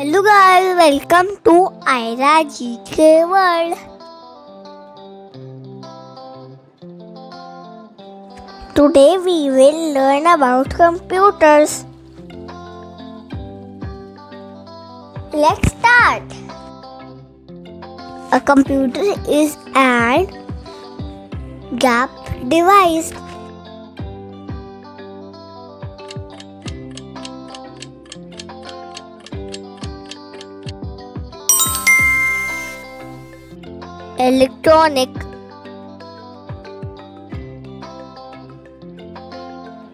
Hello guys, welcome to Ayra GK World. Today we will learn about computers. Let's start. A computer is an gap device. Electronic,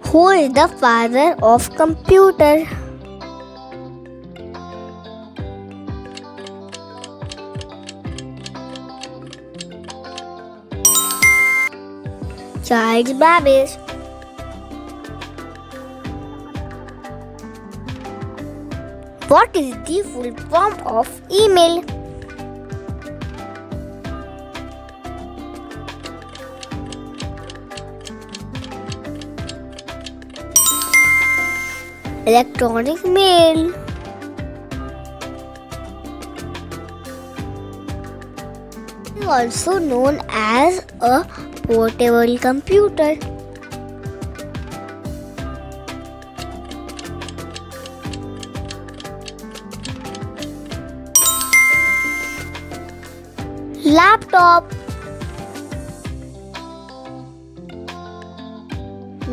who is the father of computer? Charles Babbage. What is the full form of e-mail? Electronic mail. Also known as a portable computer. Laptop.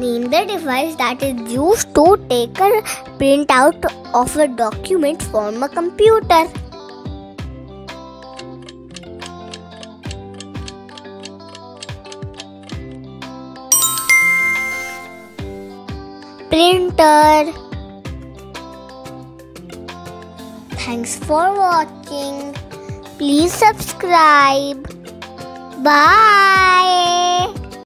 Name the device that is used to take a printout of a document from a computer. Printer. Thanks for watching. Please subscribe. Bye.